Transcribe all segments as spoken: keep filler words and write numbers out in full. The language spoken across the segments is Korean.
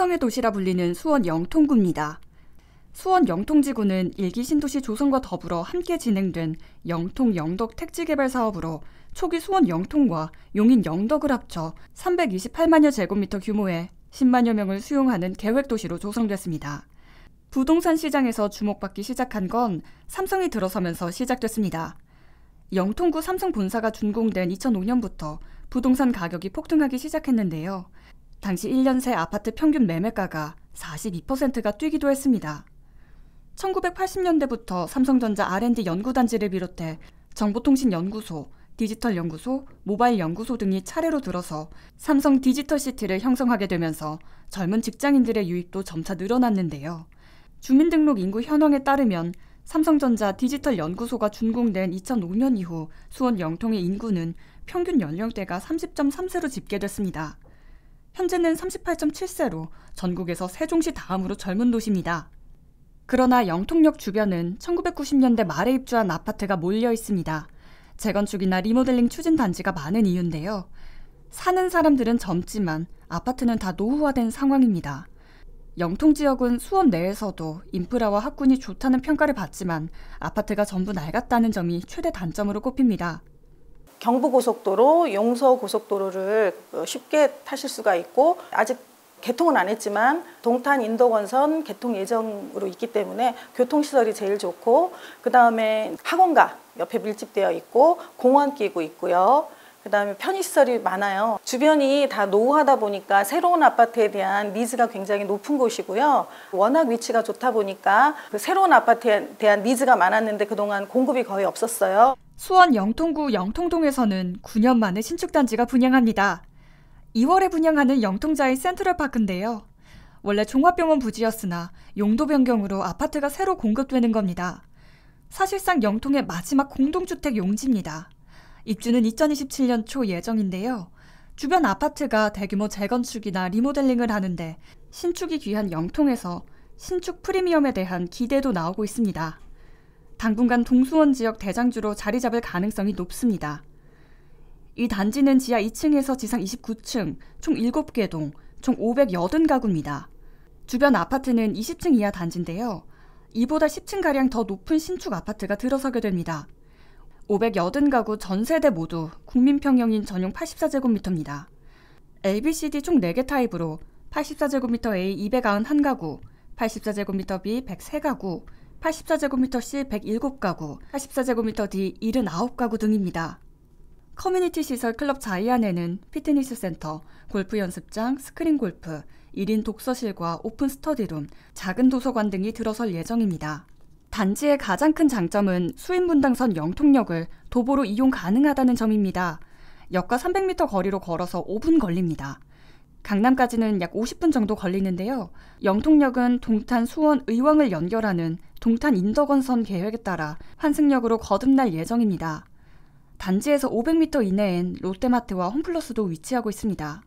삼성의 도시라 불리는 수원 영통구입니다. 수원 영통지구는 일기 신도시 조성과 더불어 함께 진행된 영통 영덕 택지개발 사업으로 초기 수원 영통과 용인 영덕을 합쳐 삼백이십팔만여 제곱미터 규모의 십만여 명을 수용하는 계획도시로 조성됐습니다. 부동산 시장에서 주목받기 시작한 건 삼성이 들어서면서 시작됐습니다. 영통구 삼성 본사가 준공된 이천오년부터 부동산 가격이 폭등하기 시작했는데요. 당시 일 년 새 아파트 평균 매매가가 사십이 퍼센트가 뛰기도 했습니다. 천구백팔십년대부터 삼성전자 알 앤 디 연구단지를 비롯해 정보통신연구소, 디지털연구소, 모바일연구소 등이 차례로 들어서 삼성 디지털시티를 형성하게 되면서 젊은 직장인들의 유입도 점차 늘어났는데요. 주민등록 인구 현황에 따르면 삼성전자 디지털연구소가 준공된 이천오년 이후 수원 영통의 인구는 평균 연령대가 삼십 점 삼 세로 집계됐습니다. 현재는 삼십팔 점 칠 세로 전국에서 세종시 다음으로 젊은 도시입니다. 그러나 영통역 주변은 천구백구십년대 말에 입주한 아파트가 몰려 있습니다. 재건축이나 리모델링 추진 단지가 많은 이유인데요. 사는 사람들은 젊지만 아파트는 다 노후화된 상황입니다. 영통 지역은 수원 내에서도 인프라와 학군이 좋다는 평가를 받지만 아파트가 전부 낡았다는 점이 최대 단점으로 꼽힙니다. 경부고속도로, 용서고속도로를 쉽게 타실 수가 있고 아직 개통은 안 했지만 동탄 인덕원선 개통 예정으로 있기 때문에 교통시설이 제일 좋고 그다음에 학원가 옆에 밀집되어 있고 공원 끼고 있고요. 그다음에 편의시설이 많아요. 주변이 다 노후하다 보니까 새로운 아파트에 대한 니즈가 굉장히 높은 곳이고요. 워낙 위치가 좋다 보니까 그 새로운 아파트에 대한 니즈가 많았는데 그동안 공급이 거의 없었어요. 수원 영통구 영통동에서는 구년 만에 신축단지가 분양합니다. 이월에 분양하는 영통자의 센트럴파크인데요. 원래 종합병원 부지였으나 용도 변경으로 아파트가 새로 공급되는 겁니다. 사실상 영통의 마지막 공동주택 용지입니다. 입주는 이천이십칠년 초 예정인데요. 주변 아파트가 대규모 재건축이나 리모델링을 하는데 신축이 귀한 영통에서 신축 프리미엄에 대한 기대도 나오고 있습니다. 당분간 동수원 지역 대장주로 자리 잡을 가능성이 높습니다. 이 단지는 지하 이층에서 지상 이십구층, 총 일곱개 동, 총 오백팔십 가구입니다. 주변 아파트는 이십층 이하 단지인데요. 이보다 십층가량 더 높은 신축 아파트가 들어서게 됩니다. 오백팔십 가구 전 세대 모두 국민평형인 전용 팔십사 제곱미터입니다. 에이 비 씨 디 총 네개 타입으로 팔십사 제곱미터 A 이백구십일 가구, 팔십사 제곱미터 B 백삼 가구, 팔십사 제곱미터 C 백칠 가구, 팔십사 제곱미터 D 칠십구 가구 등입니다. 커뮤니티 시설 클럽 자이안에는 피트니스 센터, 골프 연습장, 스크린 골프, 일인 독서실과 오픈 스터디룸, 작은 도서관 등이 들어설 예정입니다. 단지의 가장 큰 장점은 수인분당선 영통역을 도보로 이용 가능하다는 점입니다. 역과 삼백 미터 거리로 걸어서 오분 걸립니다. 강남까지는 약 오십분 정도 걸리는데요. 영통역은 동탄 수원 의왕을 연결하는 동탄 인덕원선 계획에 따라 환승역으로 거듭날 예정입니다. 단지에서 오백 미터 이내엔 롯데마트와 홈플러스도 위치하고 있습니다.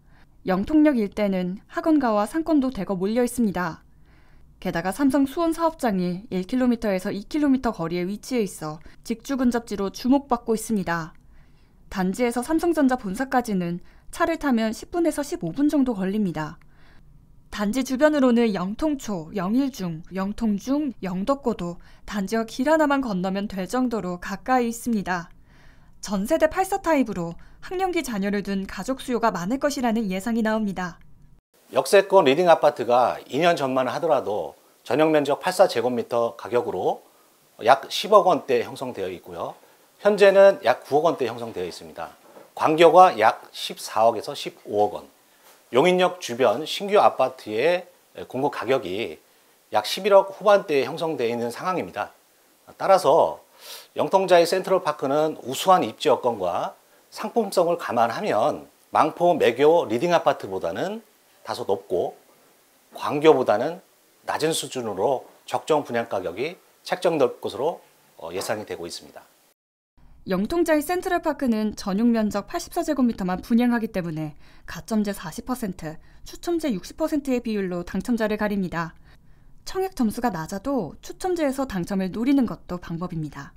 영통역 일대는 학원가와 상권도 대거 몰려 있습니다. 게다가 삼성 수원 사업장이 일 킬로미터에서 이 킬로미터 거리에 위치해 있어 직주 근접지로 주목받고 있습니다. 단지에서 삼성전자 본사까지는 차를 타면 십분에서 십오분 정도 걸립니다. 단지 주변으로는 영통초, 영일중, 영통중, 영덕고도 단지와 길 하나만 건너면 될 정도로 가까이 있습니다. 전세대 팔십사 타입으로 학령기 자녀를 둔 가족 수요가 많을 것이라는 예상이 나옵니다. 역세권 리딩 아파트가 이년 전만 하더라도 전용 면적 팔십사 제곱미터 가격으로 약 십억 원대 형성되어 있고요. 현재는 약 구억 원대 형성되어 있습니다. 광교가 약 십사억에서 십오억 원, 용인역 주변 신규 아파트의 공급 가격이 약 십일억 후반대에 형성되어 있는 상황입니다. 따라서 영통자의 센트럴파크는 우수한 입지 여건과 상품성을 감안하면 망포, 매교, 리딩 아파트보다는 다소 높고 광교보다는 낮은 수준으로 적정 분양 가격이 책정될 것으로 예상이 되고 있습니다. 영통자의 센트럴파크는 전용 면적 팔십사 제곱미터만 분양하기 때문에 가점제 사십 퍼센트, 추첨제 육십 퍼센트의 비율로 당첨자를 가립니다. 청약 점수가 낮아도 추첨제에서 당첨을 노리는 것도 방법입니다.